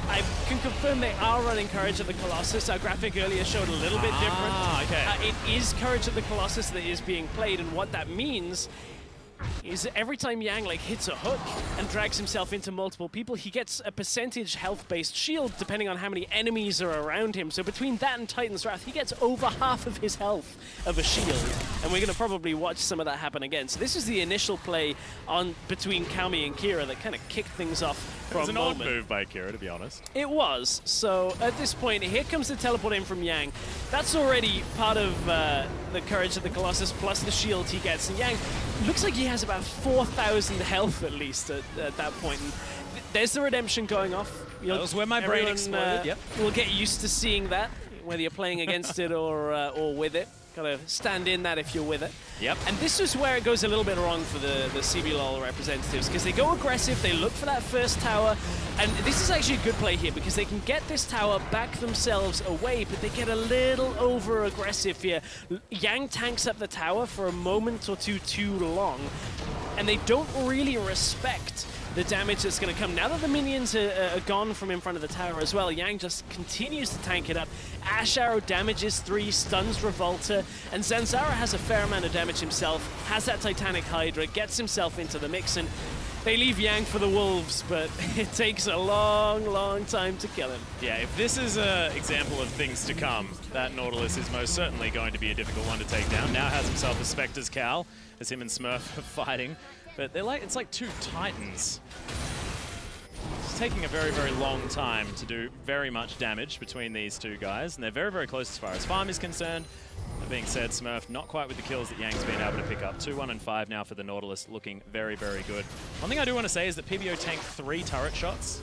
I can confirm they are running Courage of the Colossus. Our graphic earlier showed a little bit ah, different. Okay. Uh, it is Courage of the Colossus that is being played, and what that means is every time Yang like hits a hook and drags himself into multiple people, he gets a percentage health-based shield depending on how many enemies are around him. So between that and Titan's Wrath, he gets over half of his health of a shield. And we're going to probably watch some of that happen again. So this is the initial play on between Kami and Kira that kind of kicked things off for a moment. It was an odd move by Kira, to be honest. It was. So at this point, here comes the teleport in from Yang. That's already part of uh, the Courage of the Colossus plus the shield he gets. And Yang looks like he has about four thousand health at least at, at that point. And th there's the Redemption going off. You'll, that was where my everyone, brain exploded, uh, yep. We'll get used to seeing that, whether you're playing against it or, uh, or with it. Gotta stand in that if you're with it. Yep. And this is where it goes a little bit wrong for the, the C B LOL representatives, because they go aggressive, they look for that first tower, and this is actually a good play here, because they can get this tower back themselves away, but they get a little over-aggressive here. Yang tanks up the tower for a moment or two too long, and they don't really respect the damage that's going to come. Now that the minions are, are gone from in front of the tower as well, Yang just continues to tank it up. Ash Arrow damages three, stuns Revolta, and Zanzara has a fair amount of damage himself, has that Titanic Hydra, gets himself into the mix, and they leave Yang for the wolves, but it takes a long, long time to kill him. Yeah, if this is an example of things to come, that Nautilus is most certainly going to be a difficult one to take down. Now has himself a Spectre's Cowl, as him and Smurf are fighting. But they're like, it's like two Titans. It's taking a very, very long time to do very much damage between these two guys, and they're very, very close as far as farm is concerned. That being said, Smurf not quite with the kills that Yang's been able to pick up. two, one, and five now for the Nautilus, looking very, very good. One thing I do want to say is that P B O tanked three turret shots,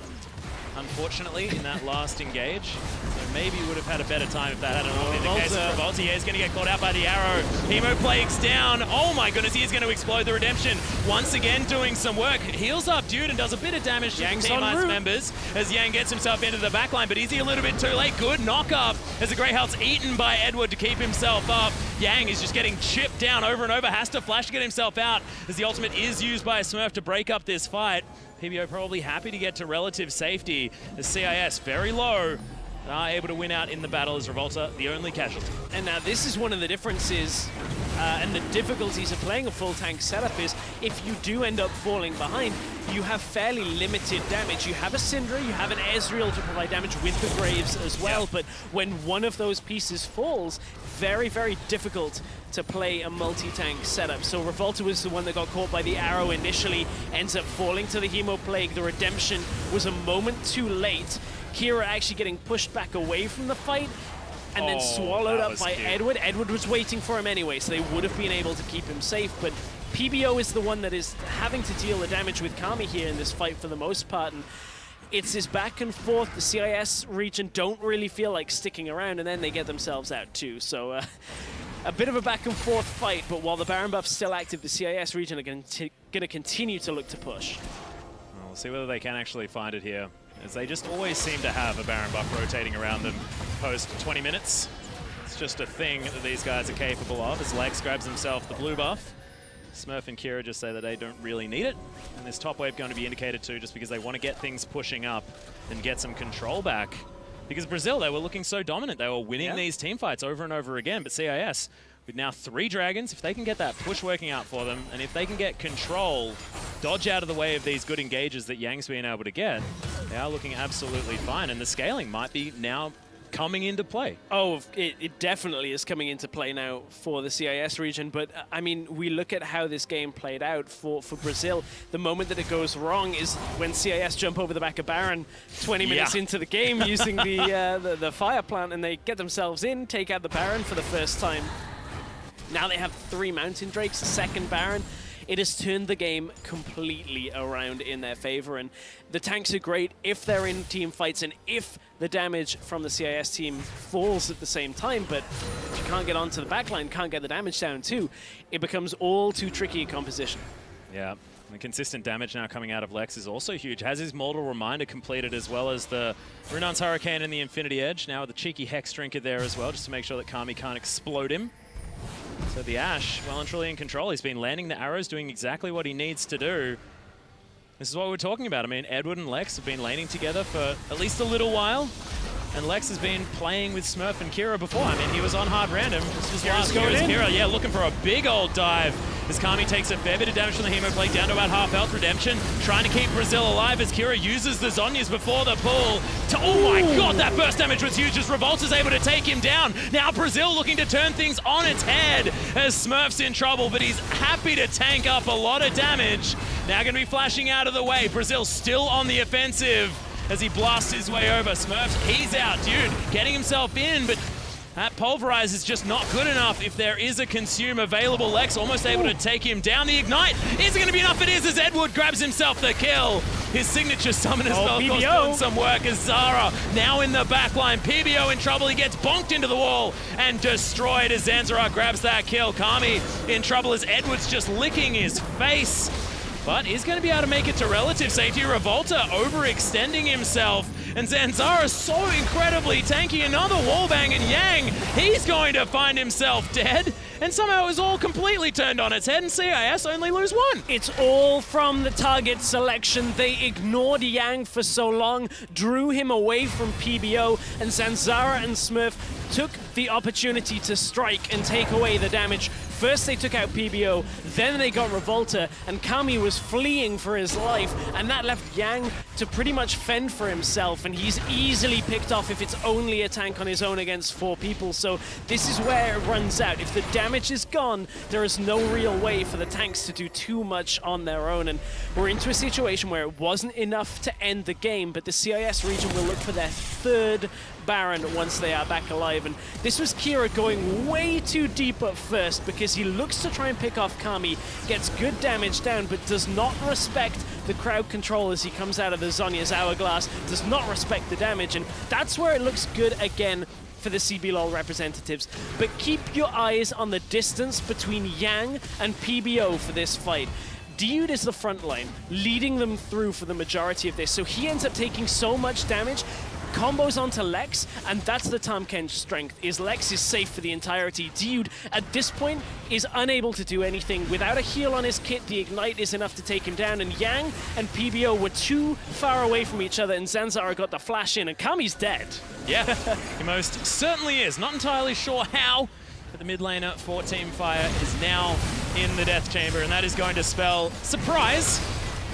unfortunately, in that last engage. So maybe would have had a better time if that hadn't been the case. Voltaire is going to get caught out by the arrow. Hemo Plague's down. Oh my goodness, he is going to explode the Redemption. Once again doing some work. Heals up Dude and does a bit of damage to Yang's teammates members as Yang gets himself into the backline, but is he a little bit too late? Good knock up as the Greyhound's eaten by Edward to keep himself up. Yang is just getting chipped down over and over, has to flash to get himself out as the ultimate is used by Smurf to break up this fight. P B O probably happy to get to relative safety. The C I S very low, and are able to win out in the battle as Revolta the only casualty. And now this is one of the differences uh, and the difficulties of playing a full tank setup is if you do end up falling behind, you have fairly limited damage. You have a Syndra, you have an Ezreal to provide damage with the Graves as well, but when one of those pieces falls, very, very difficult to play a multi-tank setup. So Revolta was the one that got caught by the arrow initially, ends up falling to the Hemo Plague. The Redemption was a moment too late. Kira actually getting pushed back away from the fight and oh, then swallowed up by cute. Edward. Edward was waiting for him anyway, so they would have been able to keep him safe, but P B O is the one that is having to deal the damage with Kami here in this fight for the most part, and it's this back and forth. The C I S region don't really feel like sticking around, and then they get themselves out too, so uh, a bit of a back and forth fight, but while the Baron buff's still active, the C I S region are going to continue to look to push. Well, we'll see whether they can actually find it here, as they just always seem to have a Baron buff rotating around them post twenty minutes. It's just a thing that these guys are capable of, as Lex grabs himself the blue buff. Smurf and Kira just say that they don't really need it, and this top wave going to be indicated too, just because they want to get things pushing up and get some control back. Because Brazil, they were looking so dominant. They were winning yeah. these teamfights over and over again, but C I S, with now three dragons, if they can get that push working out for them, and if they can get control, dodge out of the way of these good engages that Yang's been able to get, they are looking absolutely fine, and the scaling might be now coming into play. Oh, it, it definitely is coming into play now for the C I S region, but I mean, we look at how this game played out for, for Brazil. The moment that it goes wrong is when C I S jump over the back of Baron twenty minutes yeah. into the game using the, uh, the, the fire plant, and they get themselves in, take out the Baron for the first time. Now they have three Mountain Drakes, a second Baron. It has turned the game completely around in their favor, and the tanks are great if they're in team fights and if the damage from the C I S team falls at the same time, but if you can't get onto the backline, can't get the damage down too, it becomes all too tricky a composition. Yeah. The consistent damage now coming out of Lex is also huge. Has his Mortal Reminder completed, as well as the Runaan's Hurricane and the Infinity Edge. Now the cheeky Hex Drinker there as well, just to make sure that Kami can't explode him. So the Ashe, well and truly in control. He's been landing the arrows, doing exactly what he needs to do. This is what we're talking about. I mean, Edward and Lex have been laning together for at least a little while, and Lex has been playing with Smurf and Kira before. I mean, he was on hard random. This is last year. Kira, yeah, looking for a big old dive. As Kami takes a fair bit of damage from the Hemo Plague, down to about half health. Redemption trying to keep Brazil alive as Kira uses the Zhonya's before the pull. To, oh my god, that burst damage was huge as Revolta's able to take him down. Now Brazil looking to turn things on its head as Smurf's in trouble, but he's happy to tank up a lot of damage. Now going to be flashing out of the way. Brazil still on the offensive as he blasts his way over. Smurf's, he's out, dude, getting himself in, but that Pulverize is just not good enough if there is a consume available. Lex almost able to take him down. The Ignite, is it going to be enough? It is, as Edward grabs himself the kill. His signature Summoner's Rift, of course, doing some work as Zara now in the backline. P B O in trouble, he gets bonked into the wall and destroyed as Zanzara grabs that kill. Kami in trouble as Edward's just licking his face, but he's going to be able to make it to relative safety. Revolta overextending himself, and Zanzara so incredibly tanky. Another wallbang, and Yang, he's going to find himself dead. And somehow it was all completely turned on its head, and C I S only lose one. It's all from the target selection. They ignored Yang for so long, drew him away from P B O, and Zanzara and Smurf took the opportunity to strike and take away the damage. First they took out P B O, then they got Revolta, and Kami was fleeing for his life, and that left Yang to pretty much fend for himself, and he's easily picked off if it's only a tank on his own against four people. So this is where it runs out. If the damage is gone, there is no real way for the tanks to do too much on their own, and we're into a situation where it wasn't enough to end the game, but the C I S region will look for their third Baron once they are back alive. And this was Kira going way too deep at first because he looks to try and pick off Kami, gets good damage down, but does not respect the crowd control as he comes out of the Zhonya's Hourglass, does not respect the damage, and that's where it looks good again for the C B LOL representatives. But keep your eyes on the distance between Yang and P B O for this fight. Dude is the front line, leading them through for the majority of this, so he ends up taking so much damage, combos onto Lex, and that's the Tahm Kench strength, is Lex is safe for the entirety. Dude, at this point, is unable to do anything. Without a heal on his kit, the Ignite is enough to take him down, and Yang and P B O were too far away from each other, and Zanzara got the flash in, and Kami's dead. Yeah, he most certainly is. Not entirely sure how, but the mid laner for Team Fire is now in the Death Chamber, and that is going to spell, surprise,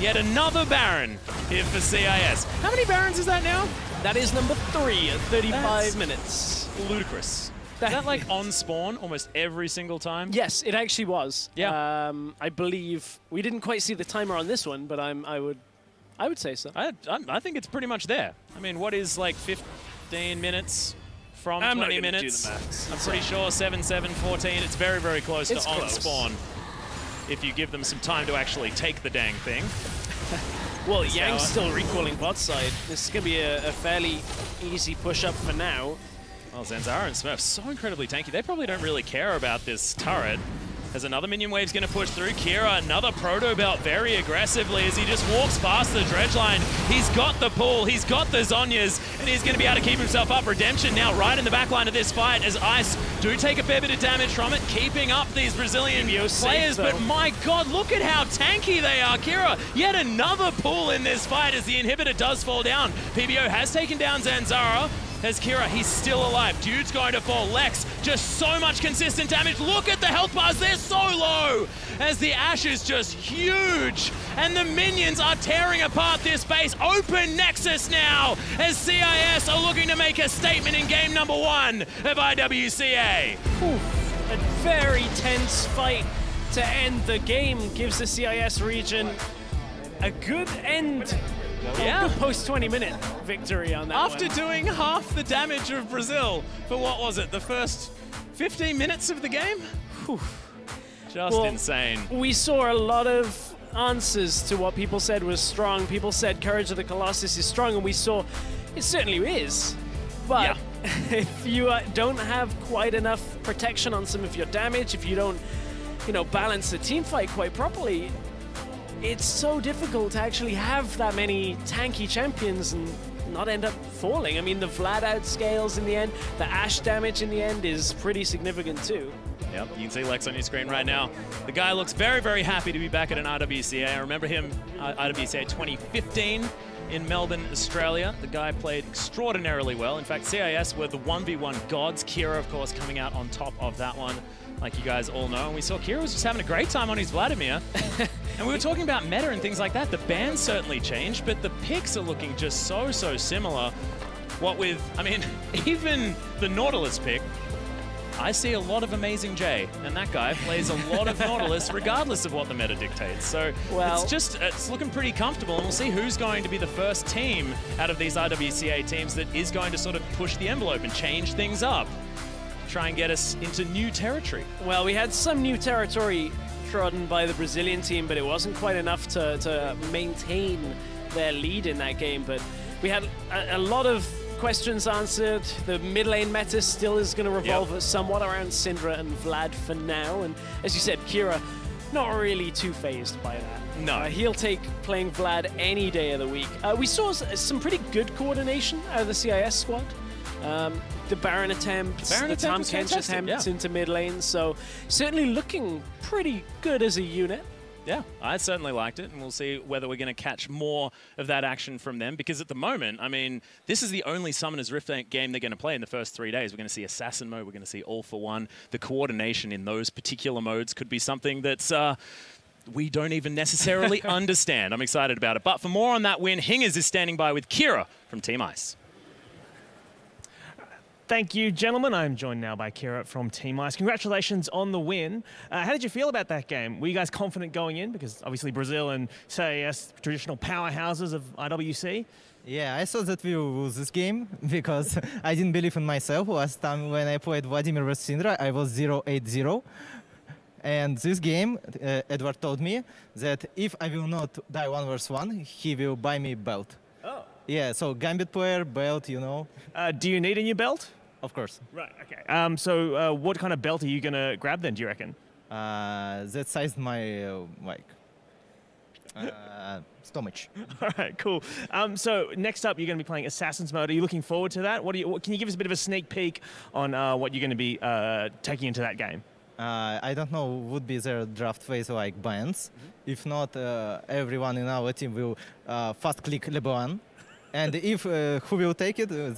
yet another Baron here for C I S. How many Barons is that now? That is number three at thirty-five That's minutes. Ludicrous. That is that like on spawn almost every single time? Yes, it actually was. Yeah. Um, I believe we didn't quite see the timer on this one, but I'm I would I would say so. I I, I think it's pretty much there. I mean, what is like fifteen minutes from I'm twenty not minutes? Do the maths. I'm so pretty sure seven, seven, fourteen. It's very very close it's to on close. spawn. If you give them some time to actually take the dang thing. Well, so Yang's still recalling bot side. This is going to be a, a fairly easy push-up for now. Well, Zanzara and Smurf, so incredibly tanky. They probably don't really care about this turret. As another minion wave's going to push through, Kira, another Proto Belt very aggressively as he just walks past the Dredge Line. He's got the pull, he's got the Zhonya's, and he's going to be able to keep himself up. Redemption now right in the back line of this fight as Ice do take a fair bit of damage from it, keeping up these Brazilian players, safe, but my god, look at how tanky they are. Kira, yet another pull in this fight as the inhibitor does fall down. P B O has taken down Zanzara. As Kira, he's still alive. Dude's going to fall. Lex, just so much consistent damage. Look at the health bars, they're so low. As the Ashe is just huge. And the minions are tearing apart this base. Open Nexus now, as C I S are looking to make a statement in game number one of I W C A. Oof, a very tense fight to end the game. Gives the C I S region a good end. Yeah, post twenty minute victory on that After one. doing half the damage of Brazil for what was it, the first fifteen minutes of the game? Whew. Just well, insane. We saw a lot of answers to what people said was strong. People said Courage of the Colossus is strong, and we saw it certainly is. But yeah. if you uh, don't have quite enough protection on some of your damage, if you don't you know, balance the team fight quite properly, it's so difficult to actually have that many tanky champions and not end up falling. I mean, the Vlad out scales in the end, the Ashe damage in the end is pretty significant too. Yep, you can see Lex on your screen right now. The guy looks very, very happy to be back at an I W C A. I remember him at I W C A twenty fifteen in Melbourne, Australia. The guy played extraordinarily well. In fact, C I S were the one v one gods. Kira, of course, coming out on top of that one, like you guys all know. And we saw Kira was just having a great time on his Vladimir. And we were talking about meta and things like that. The bans certainly changed, but the picks are looking just so, so similar. What with, I mean, even the Nautilus pick, I see a lot of Amazing Jay, and that guy plays a lot of Nautilus regardless of what the meta dictates. So well, it's just, it's looking pretty comfortable, and we'll see who's going to be the first team out of these I W C A teams that is going to sort of push the envelope and change things up, try and get us into new territory. Well, we had some new territory trodden by the Brazilian team, but it wasn't quite enough to, to maintain their lead in that game. But we had a, a lot of questions answered. The mid lane meta still is going to revolve yep. somewhat around Syndra and Vlad for now. And as you said, Kira, not really too phased by that. No. Uh, he'll take playing Vlad any day of the week. Uh, we saw some pretty good coordination out of the C I S squad. Um, the Baron attempts, the, Baron the attempt Tahm Kench attempts yeah. into mid lane, so certainly looking pretty good as a unit. Yeah, I certainly liked it, and we'll see whether we're going to catch more of that action from them, because at the moment, I mean, this is the only Summoner's Rift game they're going to play in the first three days. We're going to see Assassin Mode, we're going to see All for One. The coordination in those particular modes could be something that's uh, we don't even necessarily understand. I'm excited about it. But for more on that win, Hingers is standing by with Kira from Team Ice. Thank you, gentlemen. I'm joined now by Kira from Team Ice. Congratulations on the win. Uh, how did you feel about that game? Were you guys confident going in? Because obviously Brazil and C I S, traditional powerhouses of I W C. Yeah, I thought that we will lose this game because I didn't believe in myself. Last time when I played Vladimir versus. Syndra, I was zero eight zero. And this game, uh, Edward told me that if I will not die one versus one, he will buy me belt. Oh. Yeah, so Gambit player, belt, you know. Uh, do you need a new belt? Of course. Right, okay. Um, so uh, what kind of belt are you going to grab then, do you reckon? Uh, that sized my, uh, like... Uh, stomach. All right, cool. Um, so next up, you're going to be playing Assassin's Mode. Are you looking forward to that? What do you? What, can you give us a bit of a sneak peek on uh, what you're going to be uh, taking into that game? Uh, I don't know. Would be their draft phase like bans? Mm-hmm. If not, uh, everyone in our team will uh, fast click LeBron. And if uh, who will take it, uh,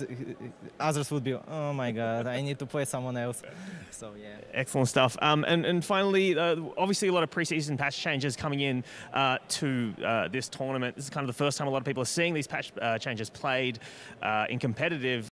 others would be, oh my god, I need to play someone else. So yeah. Excellent stuff. Um, and, and finally, uh, obviously a lot of preseason patch changes coming in uh, to uh, this tournament. This is kind of the first time a lot of people are seeing these patch uh, changes played uh, in competitive.